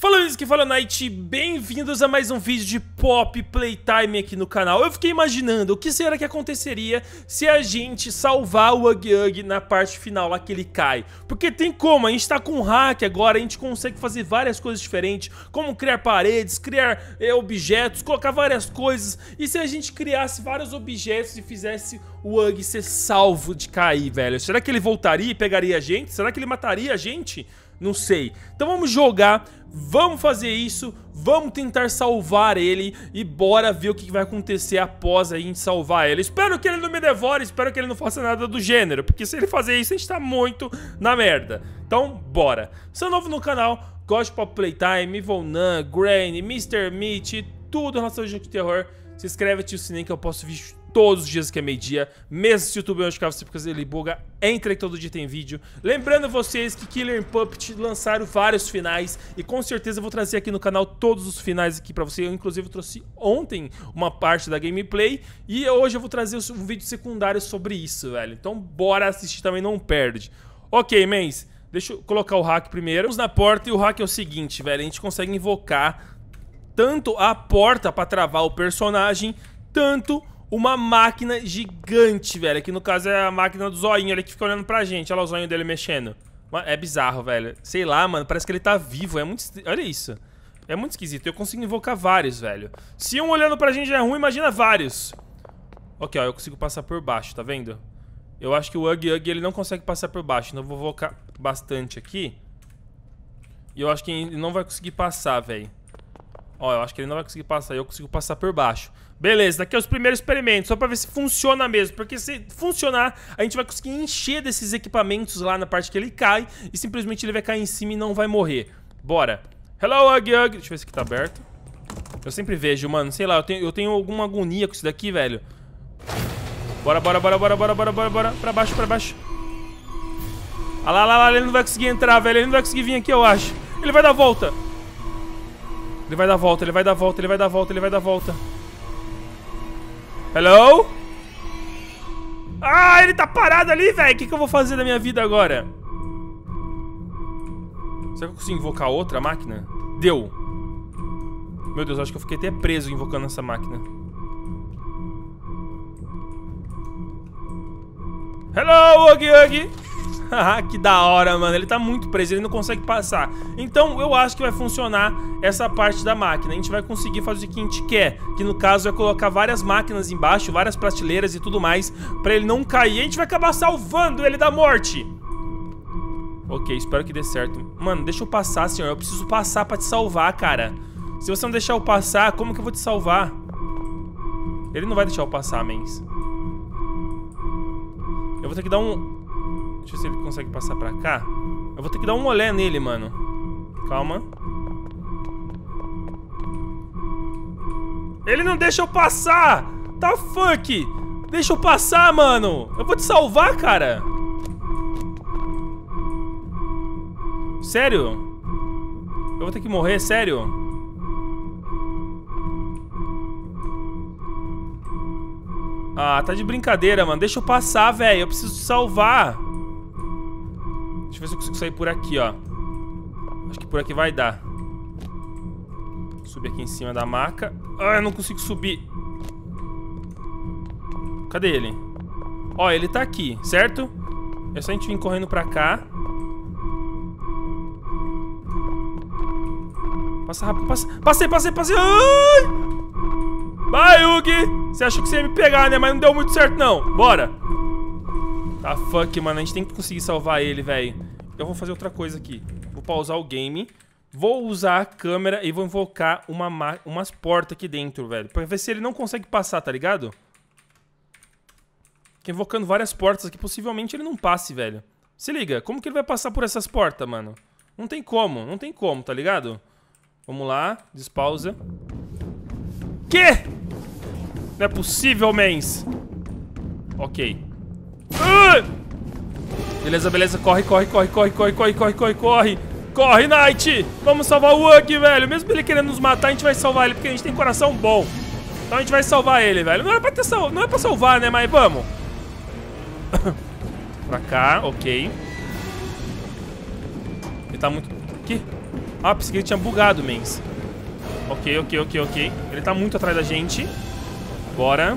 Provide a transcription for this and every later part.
Fala, amigos, que fala Night, bem-vindos a mais um vídeo de Poppy Playtime aqui no canal. Eu fiquei imaginando o que será que aconteceria se a gente salvar o Huggy Wuggy na parte final lá que ele cai. Porque tem como, a gente tá com um hack agora, a gente consegue fazer várias coisas diferentes, como criar paredes, criar objetos, colocar várias coisas. E se a gente criasse vários objetos e fizesse o Huggy ser salvo de cair, velho? Será que ele voltaria e pegaria a gente? Será que ele mataria a gente? Não sei. Então vamos jogar, vamos fazer isso, vamos tentar salvar ele e bora ver o que vai acontecer após a gente salvar ele. Espero que ele não me devore, espero que ele não faça nada do gênero, porque se ele fazer isso a gente tá muito na merda. Então bora. Se é novo no canal, gosta de Poppy Playtime, Evil Nun, Granny, Mr. Meat, tudo em relação ao jogo de terror, se inscreve, ativa o sininho que eu posto vídeo todos os dias que é meio-dia, mesmo se o YouTube não ficava sempre porque ele buga, entra que todo dia tem vídeo. Lembrando vocês que Killer and Puppet lançaram vários finais e com certeza eu vou trazer aqui no canal todos os finais aqui pra você. Eu inclusive trouxe ontem uma parte da gameplay e hoje eu vou trazer um vídeo secundário sobre isso, velho. Então bora assistir também, não perde. Ok, mens, deixa eu colocar o hack primeiro. Vamos na porta e o hack é o seguinte, velho, a gente consegue invocar tanto a porta pra travar o personagem, tanto uma máquina gigante, velho. Aqui no caso é a máquina do zoinho, ele que fica olhando pra gente. Olha lá o zoinho dele mexendo. É bizarro, velho. Sei lá, mano, parece que ele tá vivo. É muito... Olha isso. É muito esquisito. Eu consigo invocar vários, velho. Se um olhando pra gente já é ruim, imagina vários. Ok, ó, eu consigo passar por baixo, tá vendo? Eu acho que o Huggy Wuggy, ele não consegue passar por baixo. Então eu vou invocar bastante aqui. E eu acho que ele não vai conseguir passar, velho. Ó, eu acho que ele não vai conseguir passar. Eu consigo passar por baixo. Beleza, daqui é os primeiros experimentos, só pra ver se funciona mesmo. Porque se funcionar, a gente vai conseguir encher desses equipamentos lá na parte que ele cai. E simplesmente ele vai cair em cima e não vai morrer. Bora. Hello, Huggy Wuggy. Deixa eu ver se aqui tá aberto. Eu sempre vejo, mano. Sei lá, eu tenho alguma agonia com isso daqui, velho. Bora, bora, bora, bora, bora, bora, bora, bora. Pra baixo, pra baixo. Ah lá, lá, ele não vai conseguir entrar, velho. Ele não vai conseguir vir aqui, eu acho. Ele vai dar volta. Ele vai dar volta, ele vai dar volta, ele vai dar volta, ele vai dar volta. Hello? Ah, ele tá parado ali, velho. O que eu vou fazer da minha vida agora? Será que eu consigo invocar outra máquina? Deu. Meu Deus, acho que eu fiquei até preso invocando essa máquina. Hello, Huggy Wuggy. Haha, que da hora, mano. Ele tá muito preso, ele não consegue passar. Então eu acho que vai funcionar essa parte da máquina. A gente vai conseguir fazer o que a gente quer, que no caso é colocar várias máquinas embaixo, várias prateleiras e tudo mais, pra ele não cair. A gente vai acabar salvando ele da morte. Ok, espero que dê certo. Mano, deixa eu passar, senhor. Eu preciso passar pra te salvar, cara. Se você não deixar eu passar, como que eu vou te salvar? Ele não vai deixar eu passar, mens. Eu vou ter que dar um... Deixa eu ver se ele consegue passar pra cá. Eu vou ter que dar um olé nele, mano. Calma. Ele não deixa eu passar. Tá fuck. Deixa eu passar, mano. Eu vou te salvar, cara. Sério? Eu vou ter que morrer, sério? Ah, tá de brincadeira, mano. Deixa eu passar, velho. Eu preciso te salvar. Deixa eu ver se eu consigo sair por aqui, ó. Acho que por aqui vai dar. Subir aqui em cima da maca. Ah, eu não consigo subir. Cadê ele? Ó, ele tá aqui, certo? É só a gente vir correndo pra cá. Passa rápido, passa. Passei, passei, passei. Ai! Vai, Huggy! Você achou que você ia me pegar, né? Mas não deu muito certo, não. Bora! Tá fuck, mano, a gente tem que conseguir salvar ele, velho. Eu vou fazer outra coisa aqui. Vou pausar o game, vou usar a câmera e vou invocar umas portas aqui dentro, velho. Pra ver se ele não consegue passar, tá ligado? Fiquei invocando várias portas aqui, possivelmente ele não passe, velho. Se liga, como que ele vai passar por essas portas, mano? Não tem como, não tem como, tá ligado? Vamos lá, despausa. Quê? Não é possível, mens. Ok. Beleza, beleza, corre, corre, corre, corre, corre, corre, corre, corre, corre. Corre, Knight! Vamos salvar o Huggy, velho. Mesmo ele querendo nos matar, a gente vai salvar ele, porque a gente tem coração bom. Então a gente vai salvar ele, velho. Não era pra, não era pra salvar, né? Mas vamos. Pra cá, ok. Ele tá muito... Que? Ah, pensei que ele tinha bugado, mens. Ok, ok, ok, ok. Ele tá muito atrás da gente. Bora.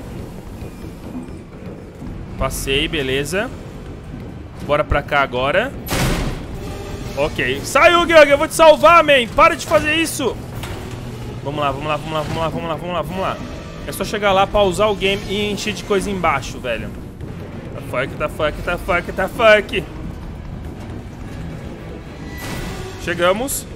Passei, beleza. Bora pra cá agora. Ok. Sai, Huggy Wuggy, eu vou te salvar, man. Para de fazer isso. Vamos lá, vamos lá, vamos lá, vamos lá, vamos lá, vamos lá, vamos lá. É só chegar lá, pausar o game e encher de coisa embaixo, velho. Tá fuck, tá fuck, tá fuck, tá fuck. Chegamos.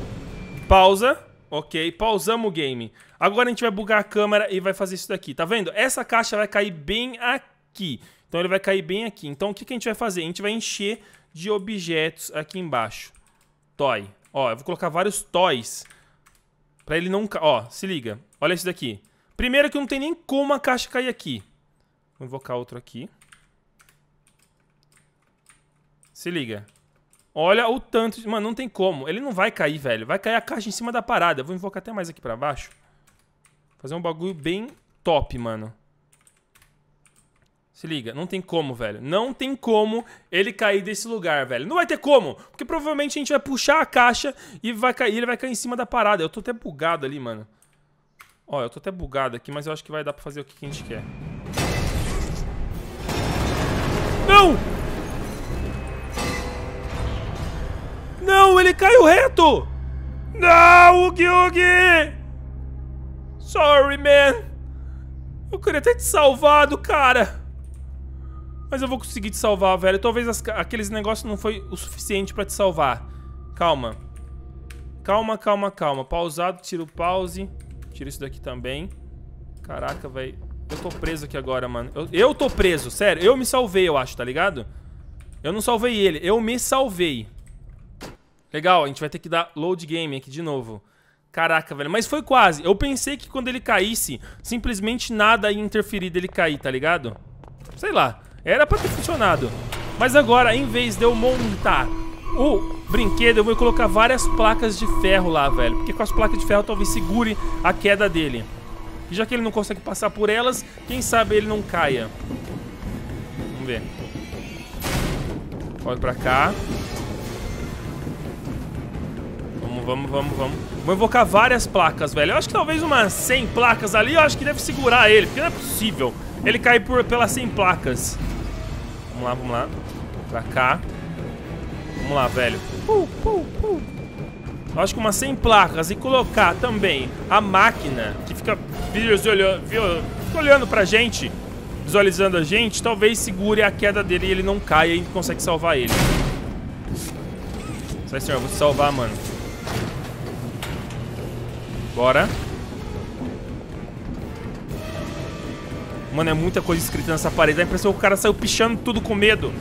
Pausa. Ok, pausamos o game. Agora a gente vai bugar a câmera e vai fazer isso daqui. Tá vendo? Essa caixa vai cair bem aqui. Então ele vai cair bem aqui. Então o que, que a gente vai fazer? A gente vai encher de objetos aqui embaixo. Toy. Ó, eu vou colocar vários toys. Pra ele não... Ó, se liga. Olha isso daqui. Primeiro que não tem nem como a caixa cair aqui. Vou invocar outro aqui. Se liga. Olha o tanto de... Mano, não tem como. Ele não vai cair, velho. Vai cair a caixa em cima da parada. Eu vou invocar até mais aqui pra baixo. Fazer um bagulho bem top, mano. Se liga, não tem como, velho. Não tem como ele cair desse lugar, velho. Não vai ter como, porque provavelmente a gente vai puxar a caixa e vai cair, ele vai cair em cima da parada. Eu tô até bugado ali, mano. Ó, eu tô até bugado aqui, mas eu acho que vai dar pra fazer o que a gente quer. Não! Não, ele caiu reto! Não, Huggy Wuggy! Sorry, man! Eu queria ter te salvado, cara. Mas eu vou conseguir te salvar, velho. Talvez aqueles negócios não foi o suficiente pra te salvar. Calma. Calma, calma, calma. Pausado, tira o pause. Tira isso daqui também. Caraca, velho. Eu tô preso aqui agora, mano. Eu tô preso, sério. Eu me salvei, eu acho, tá ligado? Eu não salvei ele. Eu me salvei. Legal, a gente vai ter que dar load game aqui de novo. Caraca, velho, mas foi quase. Eu pensei que quando ele caísse, simplesmente nada ia interferir dele cair, tá ligado? Sei lá, era pra ter funcionado. Mas agora, em vez de eu montar o brinquedo, eu vou colocar várias placas de ferro lá, velho. Porque com as placas de ferro talvez segure a queda dele. E já que ele não consegue passar por elas, quem sabe ele não caia. Vamos ver. Olha pra cá. Vamos, vamos, vamos. Vou invocar várias placas, velho. Eu acho que talvez umas 100 placas ali. Eu acho que deve segurar ele, porque não é possível ele cair pelas 100 placas. Vamos lá, vamos lá. Pra cá. Vamos lá, velho. Eu acho que umas 100 placas. E colocar também a máquina que fica olhando pra gente, visualizando a gente, talvez segure a queda dele e ele não caia e consegue salvar ele. Sai, senhor, eu vou te salvar, mano. Bora. Mano, é muita coisa escrita nessa parede. Dá a impressão que o cara saiu pichando tudo com medo.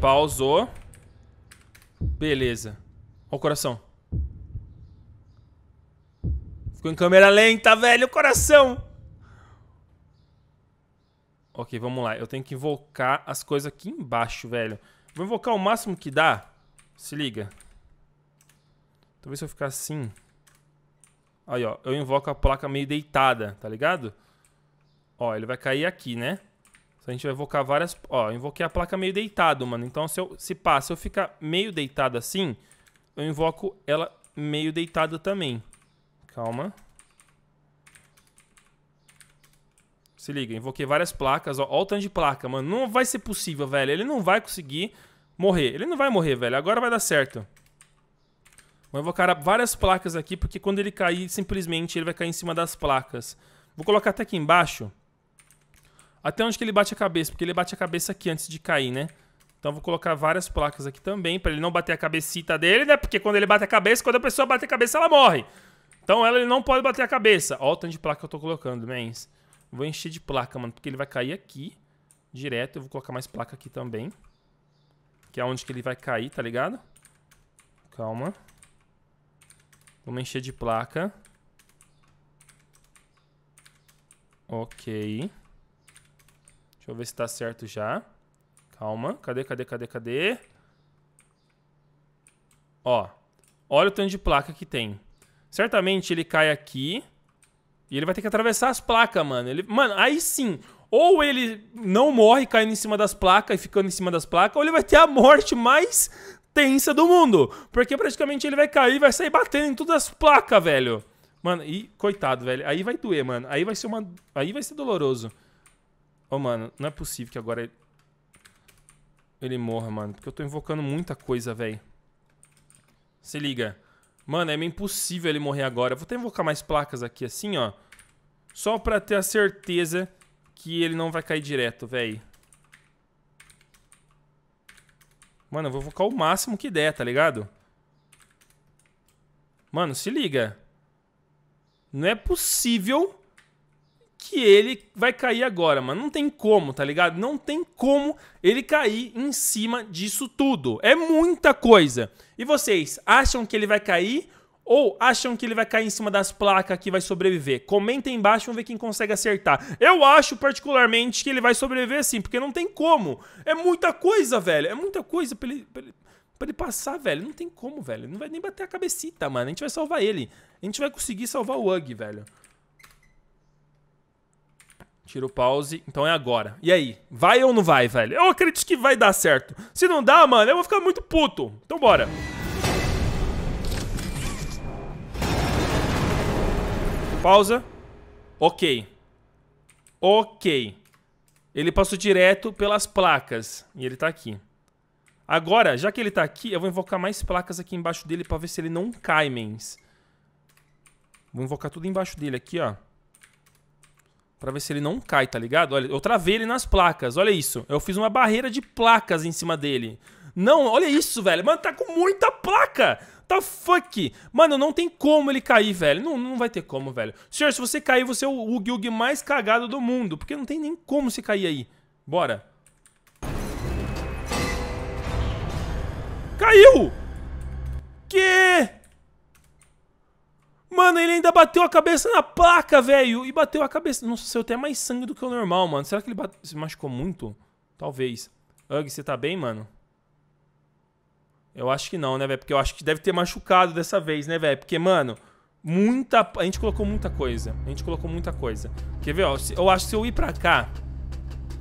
Pausou. Beleza. Ó o coração. Ficou em câmera lenta, velho. O coração. Ok, vamos lá. Eu tenho que invocar as coisas aqui embaixo, velho. Vou invocar o máximo que dá. Se liga. Talvez se eu ficar assim. Aí, ó. Eu invoco a placa meio deitada, tá ligado? Ó, ele vai cair aqui, né? A gente vai invocar várias... Ó, eu invoquei a placa meio deitado, mano. Então, se eu ficar meio deitado assim, eu invoco ela meio deitada também. Calma. Se liga, invoquei várias placas, ó. Ó o tanto de placa, mano. Não vai ser possível, velho. Ele não vai conseguir morrer. Ele não vai morrer, velho. Agora vai dar certo. Vou invocar várias placas aqui, porque quando ele cair, simplesmente ele vai cair em cima das placas. Vou colocar até aqui embaixo. Até onde que ele bate a cabeça, porque ele bate a cabeça aqui antes de cair, né? Então vou colocar várias placas aqui também, pra ele não bater a cabecita dele, né? Porque quando ele bate a cabeça, quando a pessoa bate a cabeça, ela morre. Então ele não pode bater a cabeça. Ó o tanto de placa que eu tô colocando, mens. Vou encher de placa, mano, porque ele vai cair aqui, direto. Eu vou colocar mais placa aqui também, que é onde que ele vai cair, tá ligado? Calma. Vamos encher de placa. Ok. Deixa eu ver se tá certo já. Calma. Cadê, cadê, cadê, cadê? Ó. Olha o tanto de placa que tem. Certamente ele cai aqui. E ele vai ter que atravessar as placas, mano. Mano, aí sim. Ou ele não morre caindo em cima das placas e ficando em cima das placas, ou ele vai ter a morte mais tensa do mundo. Porque praticamente ele vai cair e vai sair batendo em todas as placas, velho. Mano, e coitado, velho. Aí vai doer, mano. Aí vai ser uma... Aí vai ser doloroso. Ô, mano, não é possível que agora ele... Ele morra, mano. Porque eu tô invocando muita coisa, velho. Se liga. Mano, é meio impossível ele morrer agora. Eu vou até invocar mais placas aqui, assim, ó. Só pra ter a certeza que ele não vai cair direto, velho. Mano, eu vou invocar o máximo que der, tá ligado? Mano, se liga. Não é possível que ele vai cair agora, mano. Não tem como, tá ligado? Não tem como ele cair em cima disso tudo. É muita coisa. E vocês, acham que ele vai cair? Ou acham que ele vai cair em cima das placas que vai sobreviver? Comentem embaixo, vamos ver quem consegue acertar. Eu acho, particularmente, que ele vai sobreviver sim, porque não tem como. É muita coisa, velho. É muita coisa pra ele passar, velho. Não tem como, velho. Não vai nem bater a cabecita, mano. A gente vai salvar ele. A gente vai conseguir salvar o Huggy, velho. Tira o pause. Então é agora. E aí? Vai ou não vai, velho? Eu acredito que vai dar certo. Se não dá, mano, eu vou ficar muito puto. Então bora. Pausa. Ok. Ok. Ele passou direto pelas placas. E ele tá aqui. Agora, já que ele tá aqui, eu vou invocar mais placas aqui embaixo dele pra ver se ele não cai, mens. Vou invocar tudo embaixo dele aqui, ó. Pra ver se ele não cai, tá ligado? Olha, eu travei ele nas placas, olha isso. Eu fiz uma barreira de placas em cima dele. Não, olha isso, velho. Mano, tá com muita placa. Tá fuck. Mano, não tem como ele cair, velho. Não vai ter como, velho. Senhor, se você cair, você é o Huggy mais cagado do mundo. Porque não tem nem como você cair aí. Bora. Caiu! Que... Mano, ele ainda bateu a cabeça na placa, velho. E bateu a cabeça... Nossa, saiu até mais sangue do que o normal, mano. Será que ele se machucou muito? Talvez. Huggy, você tá bem, mano? Eu acho que não, né, velho? Porque eu acho que deve ter machucado dessa vez, né, velho? Porque, mano, muita... A gente colocou muita coisa. A gente colocou muita coisa. Quer ver, ó? Eu acho que se eu ir pra cá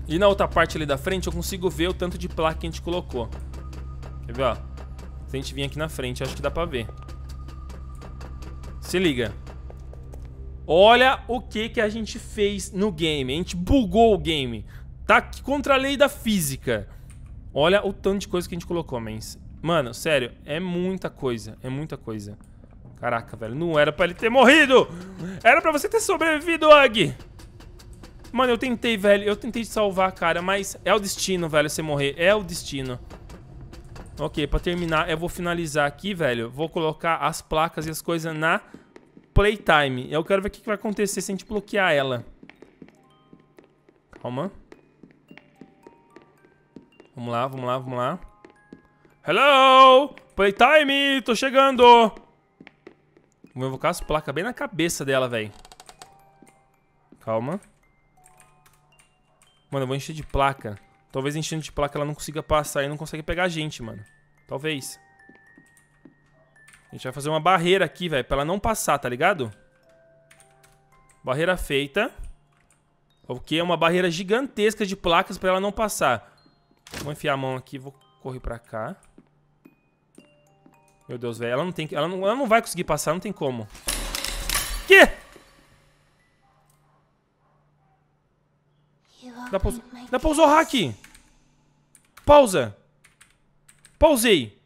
e na outra parte ali da frente, eu consigo ver o tanto de placa que a gente colocou. Quer ver, ó? Se a gente vir aqui na frente, acho que dá pra ver. Se liga. Olha o que que a gente fez no game. A gente bugou o game. Tá contra a lei da física. Olha o tanto de coisa que a gente colocou, mens. Mano, sério, é muita coisa. É muita coisa. Caraca, velho. Não era pra ele ter morrido. Era pra você ter sobrevivido, Huggy. Mano, eu tentei, velho. Eu tentei te salvar, cara. Mas é o destino, velho, você morrer. É o destino. Ok, pra terminar, eu vou finalizar aqui, velho. Vou colocar as placas e as coisas na Playtime. Eu quero ver o que vai acontecer se a gente bloquear ela. Calma. Vamos lá, vamos lá, vamos lá. Hello! Playtime! Tô chegando! Vou invocar as placas bem na cabeça dela, velho. Calma. Mano, eu vou encher de placa. Talvez enchendo de placa ela não consiga passar e não consegue pegar a gente, mano. Talvez. A gente vai fazer uma barreira aqui, velho, pra ela não passar, tá ligado? Barreira feita. O que é uma barreira gigantesca de placas pra ela não passar. Vou enfiar a mão aqui, vou correr pra cá. Meu Deus, velho, ela não vai conseguir passar, não tem como. Quê? Dá pra usar o hack. Pausa. Pausei.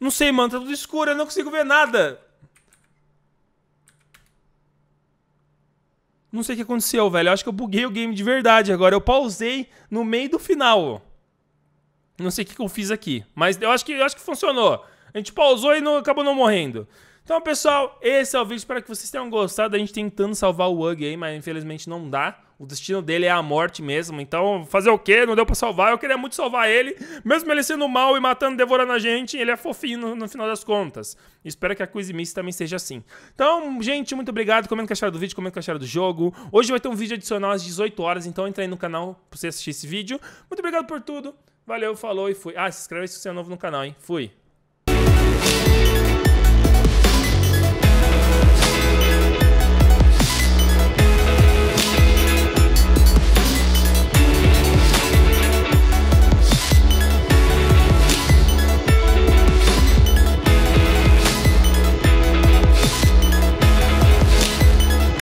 Não sei, mano, tá tudo escuro, eu não consigo ver nada. Não sei o que aconteceu, velho. Eu acho que eu buguei o game de verdade agora. Eu pausei no meio do final. Não sei o que eu fiz aqui, mas eu acho que funcionou. A gente pausou e acabou não morrendo. Então, pessoal, esse é o vídeo. Espero que vocês tenham gostado. A gente tentando salvar o Huggy aí, mas infelizmente não dá. O destino dele é a morte mesmo. Então, fazer o quê? Não deu pra salvar. Eu queria muito salvar ele. Mesmo ele sendo mal e matando, devorando a gente, ele é fofinho no final das contas. Espero que a Quiz Miss também seja assim. Então, gente, muito obrigado. Comenta o que acharam do vídeo, comenta o que acharam do jogo. Hoje vai ter um vídeo adicional às 18 horas, então entra aí no canal pra você assistir esse vídeo. Muito obrigado por tudo. Valeu, falou e fui. Ah, se inscreve aí se você é novo no canal, hein? Fui.